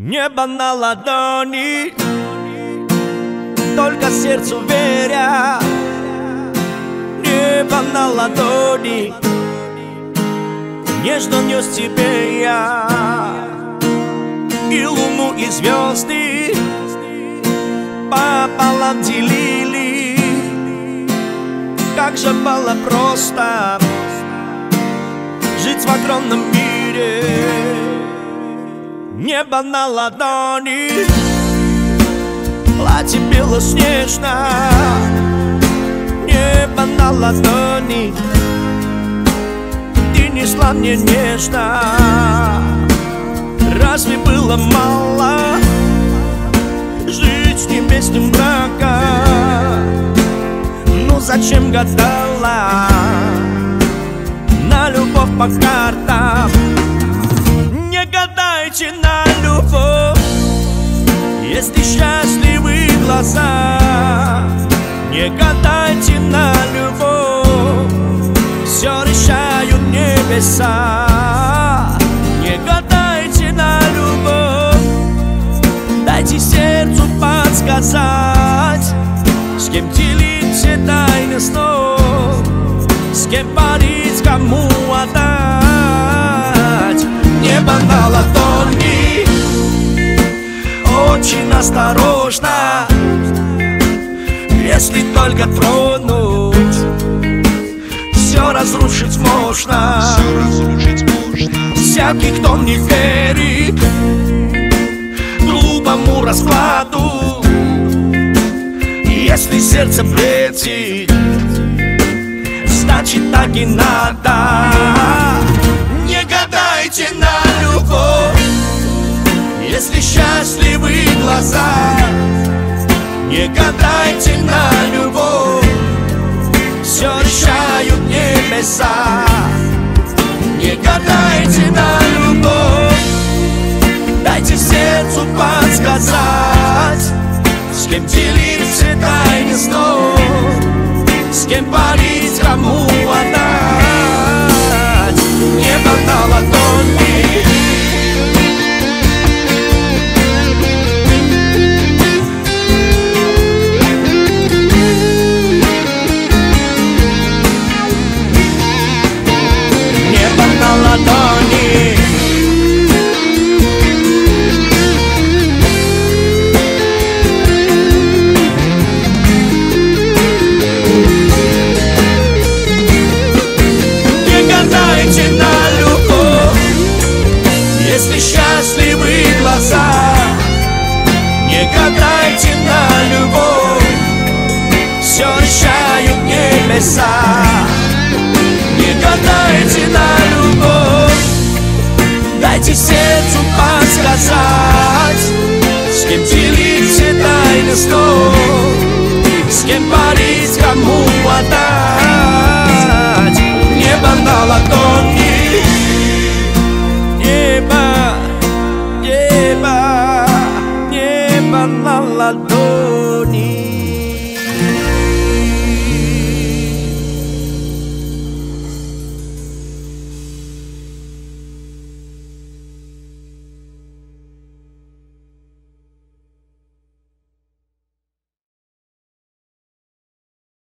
Небо на ладони, только сердцу веря. Небо на ладони, нежно нес тебе я и луну, и звезды пополам делили. Как же было просто жить в огромном мире. Небо на ладони, платье белоснежно. Небо на ладони, ты несла мне нежно. Разве было мало жить в небесном браке? Ну зачем гадала на любовь по картам? На любовь, если счастливы глаза, не гадайте на любовь, все решают небеса. Не гадайте на любовь, дайте сердцу подсказать, с кем делить все тайны снов, с кем парить, кому отдать. Небо на ладони, очень осторожно, если только тронуть, все разрушить можно. Всякий, кто не верит грубому раскладу, если сердце бредит, значит так и надо. Не гадайте на любовь, если счастливы глаза, не гадайте на любовь, все решают небеса. Не гадайте на любовь, дайте сердцу подсказать, с кем делить все тайны снов, с кем парить, кому отдать. Небо на ладони, гадайте на любовь, все решают небеса. Не гадайте на любовь, дайте сердцу подсказать, с кем делить все тайны снов, с кем парить, кому отдать.